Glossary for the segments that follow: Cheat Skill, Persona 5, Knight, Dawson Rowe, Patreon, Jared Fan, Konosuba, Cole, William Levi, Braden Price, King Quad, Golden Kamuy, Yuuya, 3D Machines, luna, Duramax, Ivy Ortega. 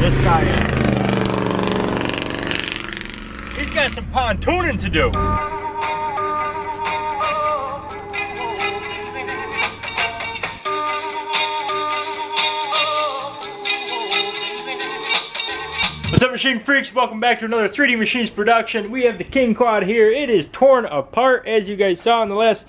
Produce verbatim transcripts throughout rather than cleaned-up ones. This guy is. He's got some pontooning to do. What's up, machine freaks? Welcome back to another three D Machines production. We have the King Quad here. It is torn apart, as you guys saw in the last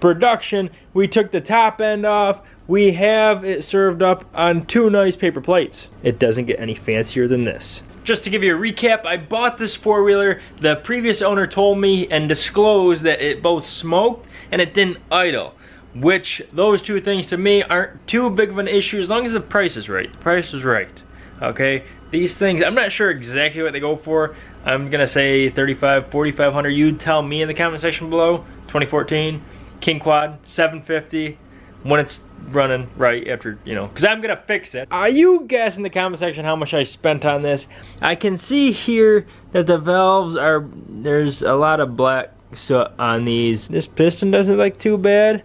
production. We took the top end off. We have it served up on two nice paper plates. It doesn't get any fancier than this. Just to give you a recap, I bought this four-wheeler. The previous owner told me and disclosed that it both smoked and it didn't idle, which those two things to me aren't too big of an issue as long as the price is right. The price is right, okay? These things, I'm not sure exactly what they go for. I'm gonna say thirty-five, forty-five hundred. You tell me in the comment section below. twenty fourteen, King Quad, seven fifty, when it's running right after, you know, because I'm gonna fix it. Are you guessing in the comment section how much I spent on this? I can see here that the valves are, there's a lot of black soot on these. This piston doesn't look too bad.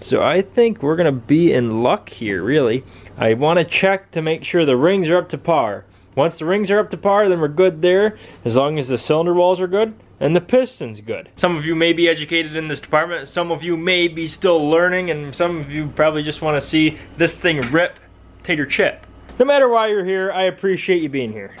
So I think we're gonna be in luck here, really. I wanna check to make sure the rings are up to par. Once the rings are up to par, then we're good there, as long as the cylinder walls are good and the piston's good. Some of you may be educated in this department, some of you may be still learning, and some of you probably just want to see this thing rip, tater chip. No matter why you're here, I appreciate you being here.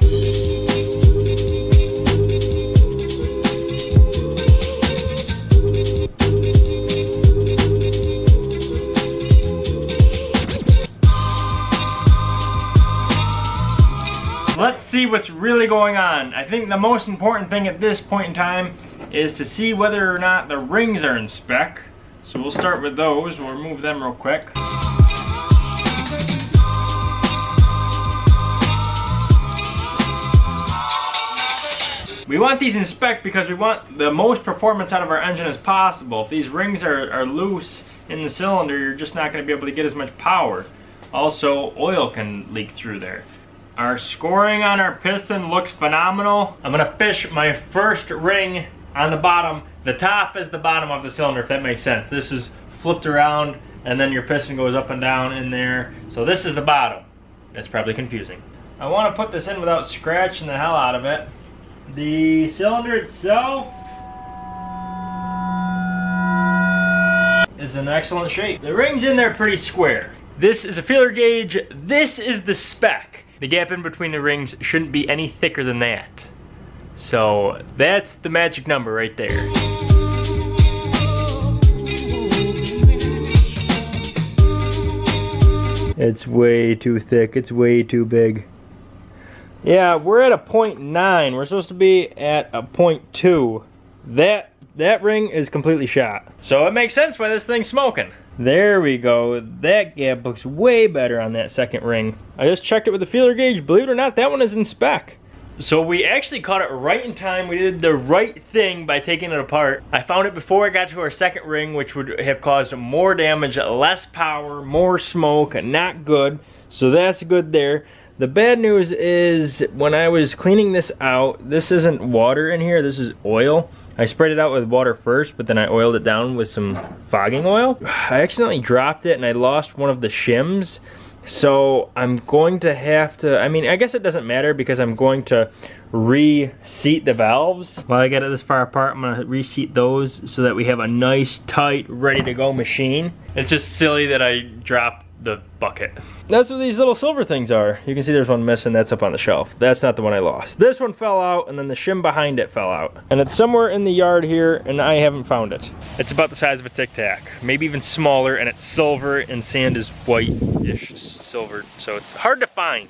Let's see what's really going on. I think the most important thing at this point in time is to see whether or not the rings are in spec. So we'll start with those. We'll remove them real quick. We want these in spec because we want the most performance out of our engine as possible. If these rings are, are loose in the cylinder, you're just not going to be able to get as much power. Also, oil can leak through there. Our scoring on our piston looks phenomenal. I'm gonna fish my first ring on the bottom. The top is the bottom of the cylinder, if that makes sense. This is flipped around and then your piston goes up and down in there. So this is the bottom. That's probably confusing. I wanna put this in without scratching the hell out of it. The cylinder itself is in excellent shape. The rings in there are pretty square. This is a feeler gauge. This is the spec. The gap in between the rings shouldn't be any thicker than that. So that's the magic number right there. It's way too thick, it's way too big. Yeah, we're at a point nine. We're supposed to be at a point two. That, that ring is completely shot. So it makes sense why this thing's smoking. There we go. That gap looks way better on that second ring. I just checked it with the feeler gauge. Believe it or not, that one is in spec. So we actually caught it right in time. We did the right thing by taking it apart. I found it before I got to our second ring, which would have caused more damage, less power, more smoke, not good. So that's good there. The bad news is when I was cleaning this out, this isn't water in here, this is oil. I sprayed it out with water first, but then I oiled it down with some fogging oil. I accidentally dropped it and I lost one of the shims. So I'm going to have to, I mean, I guess it doesn't matter because I'm going to reseat the valves. While I get it this far apart, I'm gonna reseat those so that we have a nice, tight, ready to go machine. It's just silly that I dropped the bucket. That's what these little silver things are. You can see there's one missing, that's up on the shelf. That's not the one I lost. This one fell out and then the shim behind it fell out. And it's somewhere in the yard here and I haven't found it. It's about the size of a Tic Tac, maybe even smaller, and it's silver and sand is white-ish silver, so it's hard to find.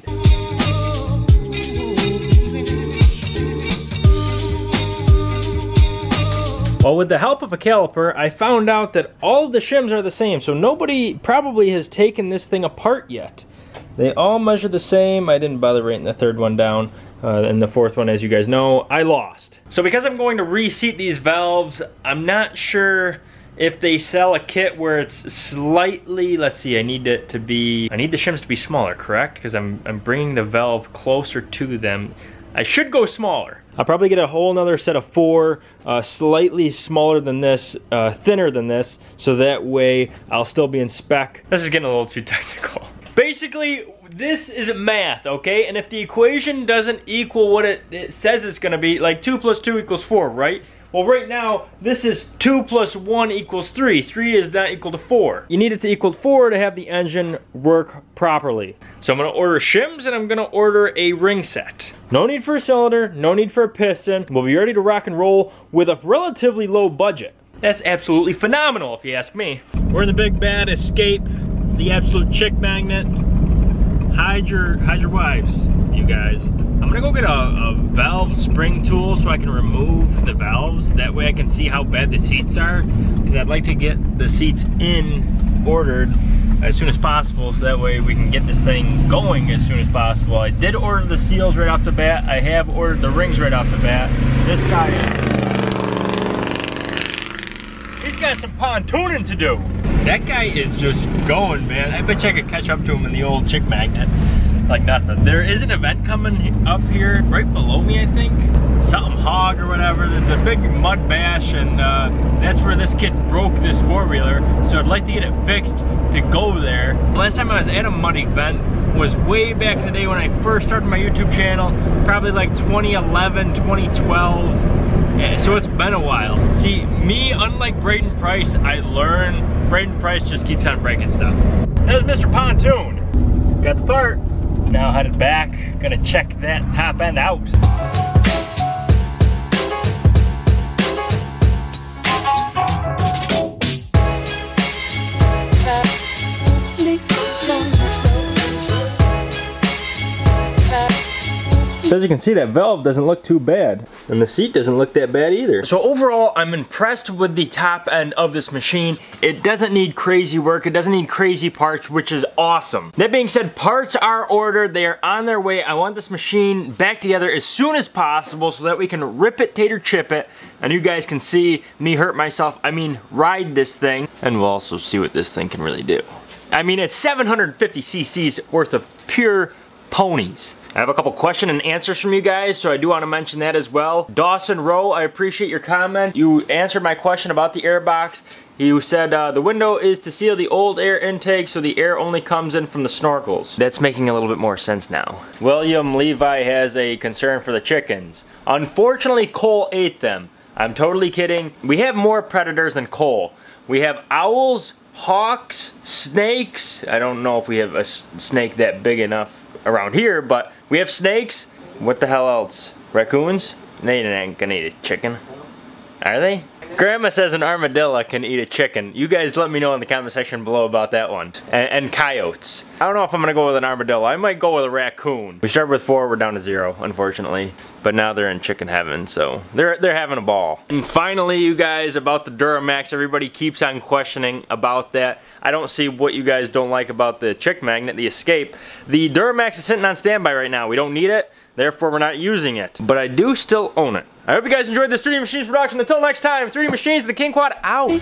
Well, with the help of a caliper, I found out that all the shims are the same, so nobody probably has taken this thing apart yet. They all measure the same. I didn't bother writing the third one down, uh, and the fourth one, as you guys know, I lost. So because I'm going to reseat these valves, I'm not sure if they sell a kit where it's slightly, let's see, I need it to be, I need the shims to be smaller, correct? Because I'm, I'm bringing the valve closer to them. I should go smaller. I'll probably get a whole nother set of four, uh, slightly smaller than this, uh, thinner than this, so that way I'll still be in spec. This is getting a little too technical. Basically, this is math, okay? And if the equation doesn't equal what it, it says it's going to be, like two plus two equals four, right? Well, right now, this is two plus one equals three. three is not equal to four. You need it to equal four to have the engine work properly. So I'm going to order shims, and I'm going to order a ring set. No need for a cylinder, no need for a piston. We'll be ready to rock and roll with a relatively low budget. That's absolutely phenomenal, if you ask me. We're in the big bad Escape. The absolute chick magnet. Hide your, hide your wives, you guys. I'm gonna go get a, a valve spring tool so I can remove the valves. That way I can see how bad the seats are. Because I'd like to get the seats in ordered as soon as possible. So that way we can get this thing going as soon as possible. I did order the seals right off the bat. I have ordered the rings right off the bat. This guy is... he's got some pontooning to do. That guy is just going, man. I bet you I could catch up to him in the old chick magnet like nothing. There is an event coming up here right below me, I think. Something hog or whatever. It's a big mud bash, and uh, that's where this kid broke this four-wheeler. So I'd like to get it fixed to go there. The last time I was at a mud event was way back in the day when I first started my YouTube channel. Probably like twenty eleven, twenty twelve. So it's been a while. See, me, unlike Braden Price, I learn. Braden Price just keeps on breaking stuff. That was Mister Pontoon. Got the part. Now headed back. Gonna check that top end out. As you can see, that valve doesn't look too bad, and the seat doesn't look that bad either. So overall, I'm impressed with the top end of this machine. It doesn't need crazy work, it doesn't need crazy parts, which is awesome. That being said, parts are ordered, they are on their way. I want this machine back together as soon as possible so that we can rip it, tater chip it, and you guys can see me hurt myself, I mean ride this thing, and we'll also see what this thing can really do. I mean, it's seven hundred fifty c c's worth of pure ponies. I have a couple question and answers from you guys, so I do want to mention that as well. Dawson Rowe, I appreciate your comment. You answered my question about the air box. You said uh, the window is to seal the old air intake so the air only comes in from the snorkels. That's making a little bit more sense now. William Levi has a concern for the chickens. Unfortunately, Cole ate them. I'm totally kidding. We have more predators than Cole. We have owls, hawks, snakes. I don't know if we have a snake that big enough around here, but we have snakes. What the hell else? Raccoons? They ain't gonna eat a chicken, are they? Grandma says an armadillo can eat a chicken. You guys let me know in the comment section below about that one. And, and coyotes. I don't know if I'm gonna go with an armadillo. I might go with a raccoon. We started with four, we're down to zero, unfortunately. But now they're in chicken heaven, so they're, they're having a ball. And finally, you guys, about the Duramax, everybody keeps on questioning about that. I don't see what you guys don't like about the chick magnet, the Escape. The Duramax is sitting on standby right now. We don't need it, therefore we're not using it. But I do still own it. I hope you guys enjoyed this three D Machines production. Until next time, three D Machines, the King Quad, out.